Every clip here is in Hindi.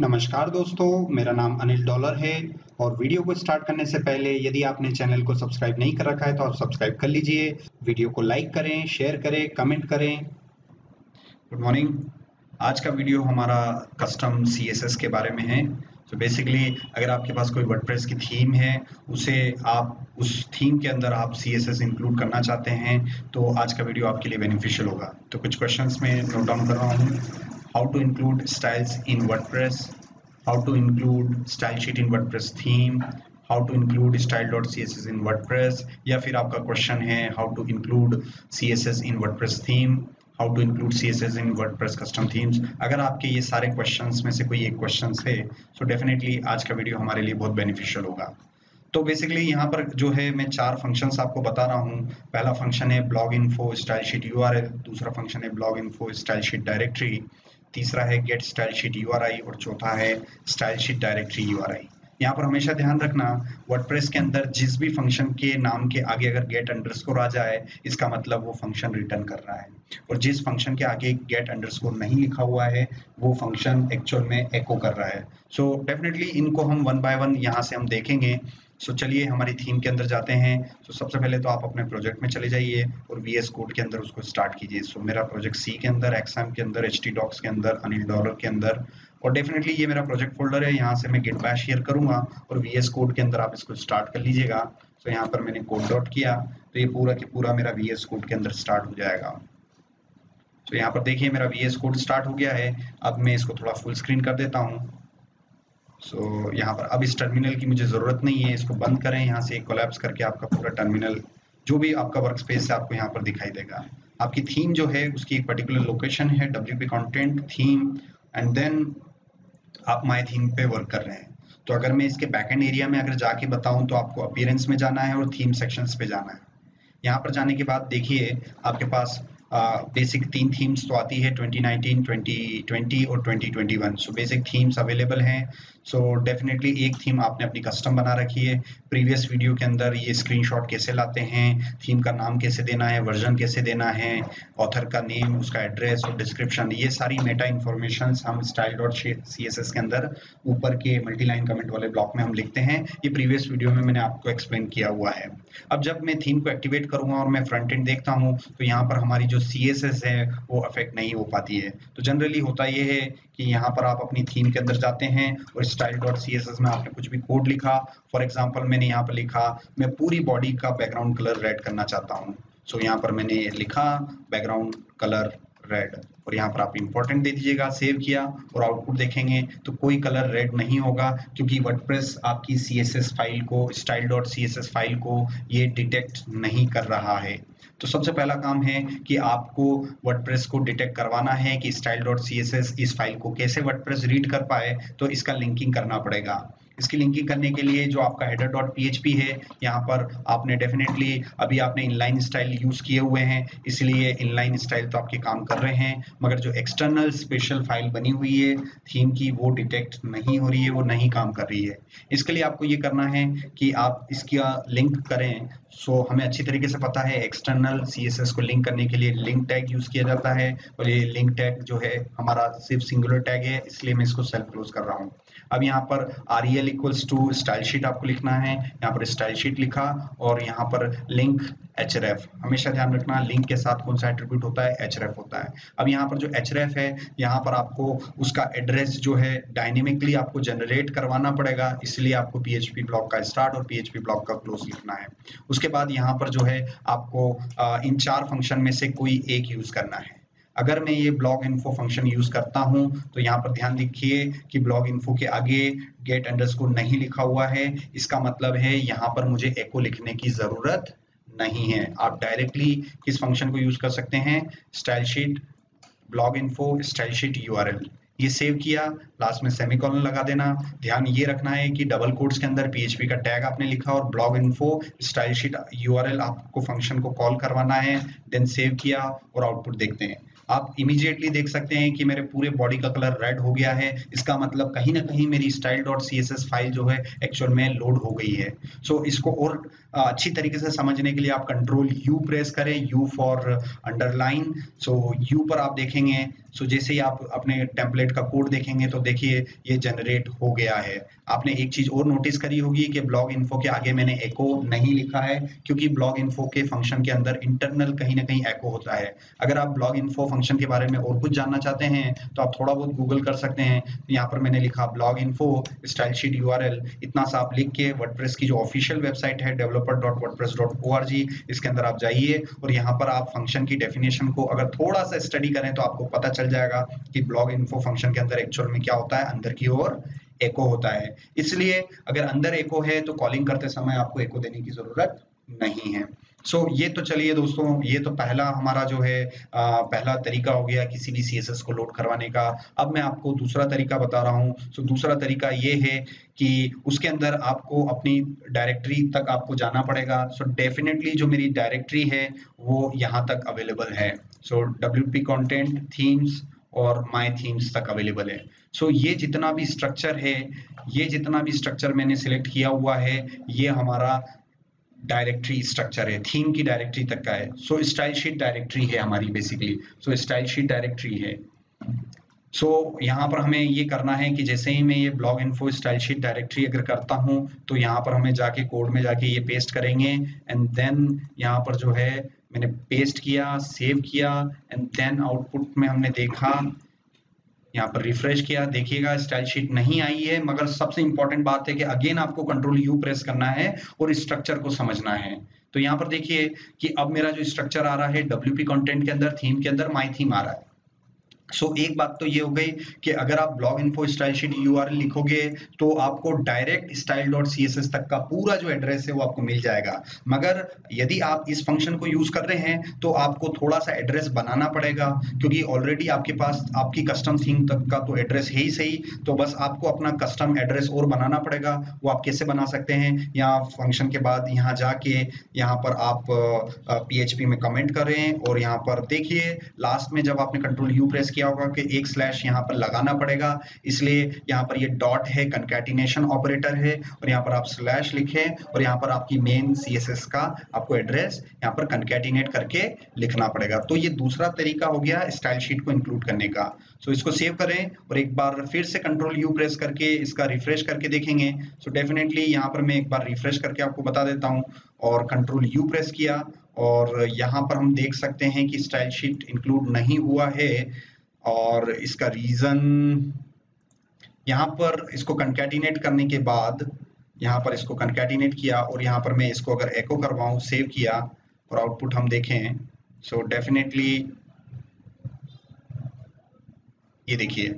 नमस्कार दोस्तों, मेरा नाम अनिल डॉलर है और वीडियो को स्टार्ट करने से पहले यदि आपने चैनल को सब्सक्राइब नहीं कर रखा है तो आप सब्सक्राइब कर लीजिए। वीडियो को लाइक करें, शेयर करें, कमेंट करें। Good morning. आज का वीडियो हमारा कस्टम सीएसएस के बारे में है। तो बेसिकली अगर आपके पास कोई वर्डप्रेस की थीम है, उसे आप उस थीम के अंदर आप सीएसएस इंक्लूड करना चाहते हैं तो आज का वीडियो आपके लिए बेनिफिशियल होगा। तो कुछ क्वेश्चंस में नोट डाउन कर रहा हूँ। How to include styles in WordPress, how to include style sheet in WordPress theme, how to include style dot C S S in WordPress, या फिर आपका क्वेश्चन है how to include C S S in WordPress theme, How to include CSS in WordPress custom themes। अगर आपके ये सारे क्वेश्चंस में से कोई एक क्वेश्चन है तो डेफिनेटली आज का वीडियो हमारे लिए बहुत बेनिफिशियल होगा। तो बेसिकली यहाँ पर जो है मैं चार फंक्शंस आपको बता रहा हूँ। पहला फंक्शन है blog info style sheet URL, दूसरा फंक्शन है blog info style sheet directory, तीसरा है गेट स्टाइल शीट यूआरआई और चौथा है स्टाइल शीट डायरेक्टरी यूआरआई। यहाँ पर हमेशा ध्यान रखना, वर्डप्रेस के अंदर जिस भी फंक्शन के नाम के आगे अगर गेट अंडरस्कोर आ जाए इसका मतलब वो फंक्शन रिटर्न कर रहा है, और जिस फंक्शन के आगे गेट अंडरस्कोर नहीं लिखा हुआ है वो फंक्शन एक्चुअल में एको कर रहा है। सो डेफिनेटली इनको हम वन बाय वन यहाँ से हम देखेंगे। सो चलिए हमारी थीम के अंदर जाते हैं। सो सबसे पहले तो आप अपने प्रोजेक्ट में चले जाइए और VS कोड के अंदर उसको स्टार्ट कीजिए। सो मेरा प्रोजेक्ट C के अंदर, XAMPP के अंदर, HTDocs के अंदर, अनिल डॉलर के अंदर, और डेफिनेटली ये मेरा प्रोजेक्ट फोल्डर है। यहाँ से मैं git bash शेयर करूंगा और VS कोड के अंदर आप इसको स्टार्ट कर लीजिएगा। सो यहाँ पर मैंने कोड डॉट किया तो ये पूरा के पूरा मेरा VS कोड के अंदर स्टार्ट हो जाएगा। तो यहाँ पर देखिए मेरा VS कोड स्टार्ट हो गया है। अब मैं इसको थोड़ा फुल स्क्रीन कर देता हूँ। सो यहाँ पर अब इस टर्मिनल की मुझे ज़रूरत नहीं है, इसको बंद करें। यहाँ से कोलैप्स करके आपका पूरा टर्मिनल जो भी आपका वर्क स्पेस है आपको यहाँ पर दिखाई देगा। आपकी थीम जो है उसकी एक पर्टिकुलर लोकेशन है, WP content theme, and then आप माय थीम पे वर्क कर रहे हैं। तो अगर मैं इसके बैक एंड एरिया में अगर जाके बताऊँ तो आपको अपीयरेंस में जाना है और थीम सेक्शंस पे जाना है। यहाँ पर जाने के बाद देखिए आपके पास बेसिक तीन थीम्स तो आती है, 2019, 2020 और 2021। सो बेसिक थीम्स अवेलेबल हैं। सो डेफिनेटली एक थीम आपने अपनी कस्टम बना रखी है। प्रीवियस वीडियो के अंदर ये स्क्रीनशॉट कैसे लाते हैं, थीम का नाम कैसे देना है, वर्जन कैसे देना है, ऑथर का नेम, उसका एड्रेस और डिस्क्रिप्शन, ये सारी मेटा इन्फॉर्मेशन हम style dot C S S के अंदर ऊपर के मल्टी लाइन कमेंट वाले ब्लॉक में हम लिखते हैं। ये प्रीवियस वीडियो में मैंने आपको एक्सप्लेन किया हुआ है। अब जब मैं थीम को एक्टिवेट करूँगा और मैं फ्रंट एंड देखता हूँ तो यहाँ पर हमारी जो CSS है वो अफेक्ट नहीं हो पाती है। तो जनरली होता ये है कि यहाँ पर आप अपनी थीम के अंदर जाते हैं और style.css में आपने कुछ भी कोड लिखा। फॉर एग्जांपल मैंने यहाँ पर लिखा, मैं पूरी बॉडी का बैकग्राउंड कलर रेड करना चाहता हूँ। सो यहाँ पर मैंने लिखा बैकग्राउंड कलर रेड, और यहाँ पर आप इंपॉर्टेंट दे दीजिएगा, सेव किया और आउटपुट देखेंगे तो कोई कलर रेड नहीं होगा, क्योंकि वर्डप्रेस आपकी CSS फाइल को, style.css फाइल को ये डिटेक्ट नहीं कर रहा है। तो सबसे पहला काम है कि आपको वर्डप्रेस को डिटेक्ट करवाना है कि style.css इस फाइल को कैसे वर्डप्रेस रीड कर पाए, तो इसका लिंकिंग करना पड़ेगा। इसकी लिंकिंग करने के लिए जो आपका header.php है, यहाँ पर आपने डेफिनेटली अभी आपने इनलाइन स्टाइल यूज़ किए हुए हैं, इसलिए इनलाइन स्टाइल तो आपके काम कर रहे हैं, मगर जो एक्सटर्नल स्पेशल फाइल बनी हुई है थीम की वो डिटेक्ट नहीं हो रही है, वो नहीं काम कर रही है। इसके लिए आपको ये करना है कि आप इसका लिंक करें। सो हमें अच्छी तरीके से पता है एक्सटर्नल CSS को लिंक करने के लिए लिंक टैग यूज़ किया जाता है, और ये लिंक टैग जो है हमारा सिर्फ सिंगुलर टैग है, इसलिए मैं इसको सेल्फ क्लोज कर रहा हूँ। अब यहाँ पर REL equals to style sheet आपको लिखना है, यहाँ पर स्टाइल शीट लिखा और यहाँ पर लिंक href। हमेशा ध्यान रखना लिंक के साथ कौन सा एट्रीब्यूट होता है, href होता है। अब यहाँ पर जो href है यहाँ पर आपको उसका एड्रेस जो है डायनेमिकली आपको जनरेट करवाना पड़ेगा, इसलिए आपको PHP ब्लॉक का स्टार्ट और PHP ब्लॉक का क्लोज लिखना है। उसके बाद यहाँ पर जो है आपको इन चार फंक्शन में से कोई एक यूज करना है। अगर मैं ये ब्लॉग इन्फो फंक्शन यूज करता हूं तो यहाँ पर ध्यान देखिए कि ब्लॉग इन्फो के आगे गेट अंडरस्कोर नहीं लिखा हुआ है, इसका मतलब है यहाँ पर मुझे एको लिखने की जरूरत नहीं है। आप डायरेक्टली किस फंक्शन को यूज कर सकते हैं, style sheet blog info style sheet URL. ये सेव किया, लास्ट में सेमीकोलन लगा देना। ध्यान ये रखना है कि डबल कोट्स के अंदर PHP का टैग आपने लिखा और blog info style sheet URL आपको फंक्शन को कॉल करवाना है। देन सेव किया और आउटपुट देखते हैं। आप इमीडिएटली देख सकते हैं कि मेरे पूरे बॉडी का कलर रेड हो गया है। इसका मतलब कहीं ना कहीं मेरी style.css फाइल जो है एक्चुअल में लोड हो गई है। सो इसको और अच्छी तरीके से समझने के लिए आप कंट्रोल U प्रेस करें, U for underline. So U पर आप देखेंगे, सो जैसे ही आप अपने टेम्पलेट का कोड देखेंगे तो देखिए ये जनरेट हो गया है। आपने एक चीज और नोटिस करी होगी कि ब्लॉग इन्फो के आगे मैंने एको नहीं लिखा है, क्योंकि ब्लॉग इन्फो के फंक्शन के अंदर इंटरनल कहीं ना कहीं एको होता है। अगर आप ब्लॉग इन्फो फंक्शन के बारे में और कुछ जानना चाहते हैं तो आप थोड़ा बहुत गूगल कर सकते हैं। यहाँ पर मैंने लिखा ब्लॉग इन्फो स्टाइलशीट यूआरएल, इतना सा आप लिख के वर्डप्रेस की जो ऑफिशियल वेबसाइट है developer.wordpress.org, इसके अंदर आप जाइए और यहाँ पर आप फंक्शन की डेफिनेशन को अगर थोड़ा सा स्टडी करें तो आपको पता चल जाएगा कि ब्लॉग इन्फो फंक्शन के अंदर एक्चुअल में क्या होता है, अंदर की ओर एको होता है। इसलिए अगर अंदर एको है तो कॉलिंग करते समय आपको एको देने की जरूरत नहीं है। सो ये तो चलिए दोस्तों, ये तो पहला हमारा जो है पहला तरीका हो गया किसी भी CSS को लोड करवाने का। अब मैं आपको दूसरा तरीका बता रहा हूँ। सो दूसरा तरीका ये है कि उसके अंदर आपको अपनी डायरेक्टरी तक आपको जाना पड़ेगा। सो डेफिनेटली जो मेरी डायरेक्टरी है वो यहाँ तक अवेलेबल है। सो WP कॉन्टेंट, थीम्स और माय थीम्स तक अवेलेबल है। सो ये जितना भी स्ट्रक्चर है, ये जितना भी स्ट्रक्चर मैंने सिलेक्ट किया हुआ है, ये हमारा डायरेक्टरी स्ट्रक्चर है, थीम की डायरेक्टरी तक का है। सो स्टाइल शीट डायरेक्टरी है हमारी basically. So style sheet directory है। सो यहाँ पर हमें ये करना है कि जैसे ही मैं ये blog info style sheet directory अगर करता हूँ तो यहाँ पर हमें जाके कोड में जाके ये पेस्ट करेंगे एंड देन यहाँ पर जो है मैंने पेस्ट किया, सेव किया एंड देन आउटपुट में हमने देखा, यहाँ पर रिफ्रेश किया, देखिएगा स्टाइल शीट नहीं आई है। मगर सबसे इंपॉर्टेंट बात है कि अगेन आपको कंट्रोल यू प्रेस करना है और स्ट्रक्चर को समझना है। तो यहाँ पर देखिए कि अब मेरा जो स्ट्रक्चर आ रहा है WP कंटेंट के अंदर, थीम के अंदर माय थीम आ रहा है। सो एक बात तो ये हो गई कि अगर आप blog info style sheet URL लिखोगे तो आपको डायरेक्ट style.css तक का पूरा जो एड्रेस है वो आपको मिल जाएगा। मगर यदि आप इस फंक्शन को यूज कर रहे हैं तो आपको थोड़ा सा एड्रेस बनाना पड़ेगा, क्योंकि ऑलरेडी आपके पास आपकी कस्टम थीम तक का तो एड्रेस है ही सही, तो बस आपको अपना कस्टम एड्रेस और बनाना पड़ेगा। वो आप कैसे बना सकते हैं, यहाँ फंक्शन के बाद यहाँ जाके यहाँ पर आप PHP में कमेंट करें और यहाँ पर देखिए लास्ट में जब आपने कंट्रोल यू प्रेस किया होगा कि एक स्लैश यहाँ पर लगाना पड़ेगा, इसलिए यहाँ पर ये डॉट है, कंकैटिनेशन ऑपरेटर है और यहाँ पर आप स्लैश लिखें और यहाँ पर आपकी मेन CSS का आपको एड्रेस यहाँ पर कंकैटिनेट करके लिखना पड़ेगा। तो ये दूसरा तरीका हो गया स्टाइल शीट को इंक्लूड करने का। सो इसको सेव करें और एक बार फिर से कंट्रोल यू प्रेस करके इसका रिफ्रेश करके देखेंगे। सो डेफिनेटली यहाँ पर मैं एक बार रिफ्रेश करके आपको बता देता हूँ और कंट्रोल यू प्रेस किया और यहाँ पर हम देख सकते हैं कि स्टाइल शीट इंक्लूड नहीं हुआ है और इसका रीजन यहाँ पर इसको कंकैटिनेट करने के बाद यहाँ पर इसको कंकैटिनेट किया और यहाँ पर मैं इसको अगर एको करवाऊँ, सेव किया और आउटपुट हम देखें। सो डेफिनेटली ये देखिए,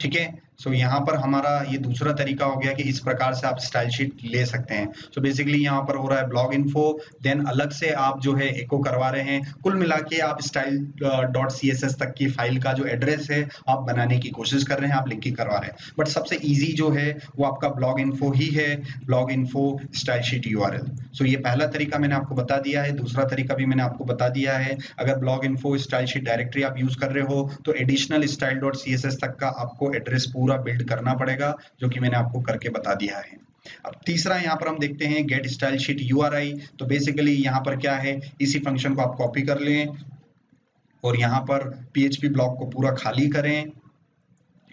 ठीक है। सो यहाँ पर हमारा ये दूसरा तरीका हो गया कि इस प्रकार से आप स्टाइल शीट ले सकते हैं। सो बेसिकली यहाँ पर हो रहा है ब्लॉग इन्फो, देन अलग से आप जो है एको करवा रहे हैं। कुल मिला के आप style.css तक की फाइल का जो एड्रेस है आप बनाने की कोशिश कर रहे हैं, आप लिंकिंग करवा रहे हैं। बट सबसे ईजी जो है वो आपका ब्लॉग इन्फो ही है, blog info style sheet URL. So ये पहला तरीका मैंने आपको बता दिया है, दूसरा तरीका भी मैंने आपको बता दिया है। अगर blog info style sheet directory आप यूज कर रहे हो तो एडिशनल style.css तक का आपको एड्रेस पूरा बिल्ड करना पड़ेगा, जो कि मैंने आपको करके बता दिया है। अब तीसरा यहाँ पर हम देखते हैं गेट स्टाइल शीट यूआरआई। तो बेसिकली यहाँ पर क्या है, इसी फंक्शन को आप कॉपी कर लें और यहाँ पर PHP ब्लॉक को पूरा खाली करें।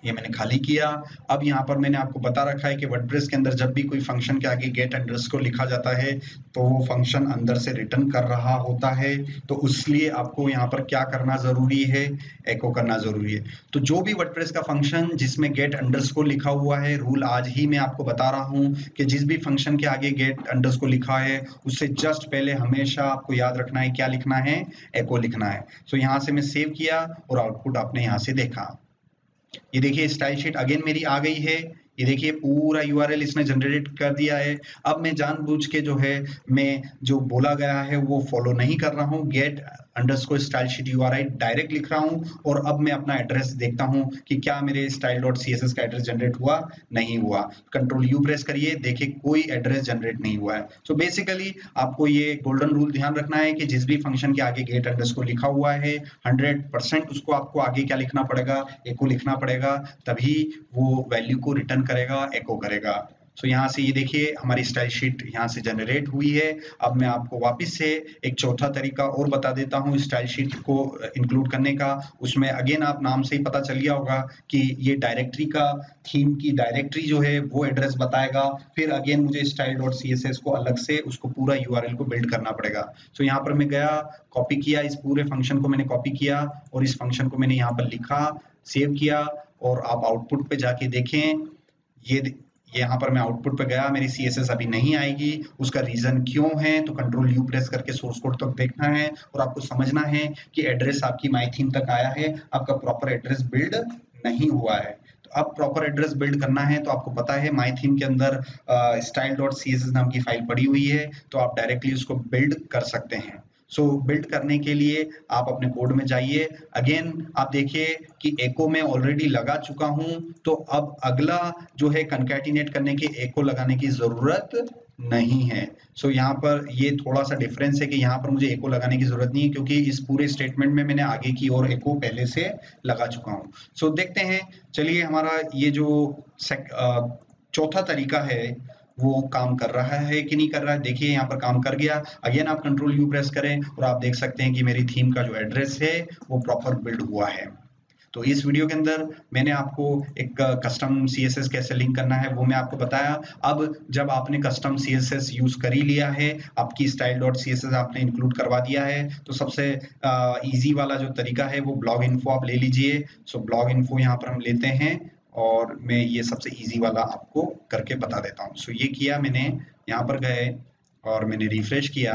ये मैंने खाली किया। अब यहाँ पर मैंने आपको बता रखा है कि वर्डप्रेस के अंदर जब भी कोई फंक्शन के आगे गेट अंडरस्कोर लिखा जाता है तो वो फंक्शन अंदर से रिटर्न कर रहा होता है, तो इसलिए आपको यहाँ पर क्या करना जरूरी है, एको करना जरूरी है। तो जो भी वर्डप्रेस का फंक्शन जिसमें गेट अंडरस्कोर लिखा हुआ है, रूल आज ही मैं आपको बता रहा हूँ कि जिस भी फंक्शन के आगे गेट अंडरस्कोर लिखा है उससे जस्ट पहले हमेशा आपको याद रखना है क्या लिखना है, एको लिखना है। सो यहाँ से मैं सेव किया और आउटपुट आपने यहाँ से देखा। ये देखिए स्टाइल शीट अगेन मेरी आ गई है। ये देखिए पूरा URL इसने जनरेट कर दिया है। अब मैं जानबूझ के जो है मैं जो बोला गया है वो फॉलो नहीं कर रहा हूँ, get underscore style sheet URI direct लिख रहा हूँ और अब मैं अपना एड्रेस देखता हूँ कि क्या मेरे style.css का एड्रेस जनरेट हुआ नहीं हुआ। कंट्रोल U प्रेस करिए, देखिए कोई एड्रेस जनरेट नहीं हुआ है। तो बेसिकली आपको ये गोल्डन रूल ध्यान रखना है कि जिस भी फंक्शन के आगे गेट अंडरस्कोर लिखा हुआ है 100% उसको आपको आगे क्या लिखना पड़ेगा, एको लिखना पड़ेगा, तभी वो वैल्यू को रिटर्न करेगा, एको करेगा। तो यहाँ से ये देखिए हमारी स्टाइल शीट यहाँ से जनरेट हुई है। अब मैं आपको वापस से एक चौथा तरीका और बता देता हूँ स्टाइल शीट को इंक्लूड करने का। उसमें अगेन आप नाम से ही पता चल गया होगा कि ये डायरेक्टरी का थीम की डायरेक्टरी जो है वो एड्रेस बताएगा, फिर अगेन मुझे style.css को अलग से उसको पूरा URL को बिल्ड करना पड़ेगा। तो यहाँ पर मैं गया, कॉपी किया, इस पूरे फंक्शन को मैंने कॉपी किया और इस फंक्शन को मैंने यहाँ पर लिखा, सेव किया और आप आउटपुट पे जाके देखें, ये यहाँ पर मैं आउटपुट पे गया, मेरी CSS अभी नहीं आएगी। उसका रीजन क्यों है, तो कंट्रोल U प्रेस करके सोर्स कोड तक देखना है और आपको समझना है कि एड्रेस आपकी माई थीम तक आया है, आपका प्रॉपर एड्रेस बिल्ड नहीं हुआ है। तो अब प्रॉपर एड्रेस बिल्ड करना है तो आपको पता है माई थीम के अंदर style.css नाम की फाइल पड़ी हुई है, तो आप डायरेक्टली उसको बिल्ड कर सकते हैं। सो बिल्ड करने के लिए आप अपने कोड में जाइए, अगेन आप देखिए कि एको में ऑलरेडी लगा चुका हूं, तो अब अगला जो है कंकैटिनेट करने के एको लगाने की जरूरत नहीं है। सो यहाँ पर ये थोड़ा सा डिफरेंस है कि यहाँ पर मुझे एको लगाने की जरूरत नहीं है क्योंकि इस पूरे स्टेटमेंट में मैंने आगे की और एको पहले से लगा चुका हूँ। सो देखते हैं, चलिए हमारा ये जो चौथा तरीका है वो काम कर रहा है कि नहीं कर रहा है। देखिए यहाँ पर काम कर गया, अगेन आप कंट्रोल यू प्रेस करें और आप देख सकते हैं कि मेरी थीम का जो एड्रेस है वो प्रॉपर बिल्ड हुआ है। तो इस वीडियो के अंदर मैंने आपको एक कस्टम CSS कैसे लिंक करना है वो मैं आपको बताया। अब जब आपने कस्टम CSS यूज कर ही लिया है, आपकी style.css आपने इंक्लूड करवा दिया है, तो सबसे ईजी वाला जो तरीका है वो ब्लॉग इन्फो आप ले लीजिए। सो ब्लॉग इन्फो यहाँ पर हम लेते हैं और मैं ये सबसे इजी वाला आपको करके बता देता हूँ। सो ये किया मैंने, यहाँ पर गए और मैंने रिफ्रेश किया,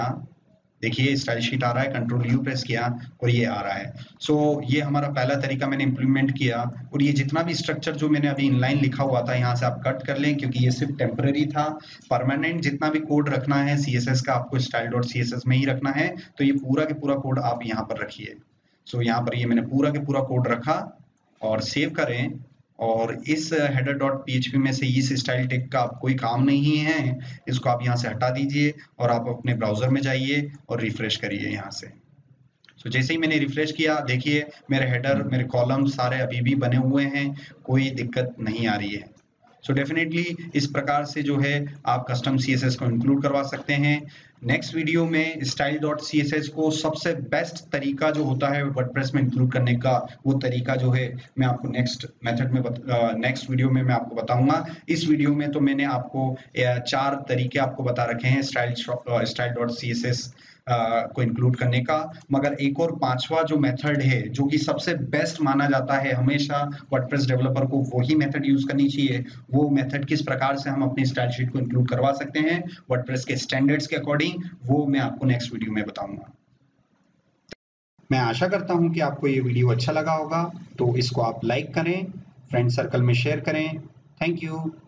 देखिए स्टाइल शीट आ रहा है, कंट्रोल यू प्रेस किया और ये आ रहा है। सो ये हमारा पहला तरीका मैंने इम्प्लीमेंट किया और ये जितना भी स्ट्रक्चर जो मैंने अभी इनलाइन लिखा हुआ था यहाँ से आप कट कर लें क्योंकि ये सिर्फ टेम्परेरी था। परमानेंट जितना भी कोड रखना है CSS का आपको style.css में ही रखना है, तो ये पूरा के पूरा कोड आप यहाँ पर रखिए। सो यहाँ पर ये मैंने पूरा के पूरा कोड रखा और सेव करें और इस header.php में से इस स्टाइल टैग का आप कोई काम नहीं है, इसको आप यहाँ से हटा दीजिए और आप अपने ब्राउजर में जाइए और रिफ्रेश करिए यहाँ से। तो जैसे ही मैंने रिफ्रेश किया, देखिए मेरे हेडर, मेरे कॉलम सारे अभी भी बने हुए हैं, कोई दिक्कत नहीं आ रही है। सो डेफिनेटली इस प्रकार से जो है आप कस्टम CSS को इंक्लूड करवा सकते हैं। नेक्स्ट वीडियो में style.css को सबसे बेस्ट तरीका जो होता है वर्डप्रेस में इंक्लूड करने का, वो तरीका जो है मैं आपको नेक्स्ट मेथड में नेक्स्ट वीडियो में मैं आपको बताऊंगा। इस वीडियो में तो मैंने आपको 4 तरीके आपको बता रखे हैं style.css को इंक्लूड करने का, मगर एक और 5वां जो मेथड है जो कि सबसे बेस्ट माना जाता है, हमेशा वर्डप्रेस डेवलपर को वही मेथड यूज करनी चाहिए। वो मेथड किस प्रकार से हम अपनी स्टाइल शीट को इंक्लूड करवा सकते हैं वर्डप्रेस के स्टैंडर्ड्स के अकॉर्डिंग, वो मैं आपको नेक्स्ट वीडियो में बताऊंगा। मैं आशा करता हूं कि आपको ये वीडियो अच्छा लगा होगा, तो इसको आप लाइक करें, फ्रेंड सर्कल में शेयर करें। Thank you.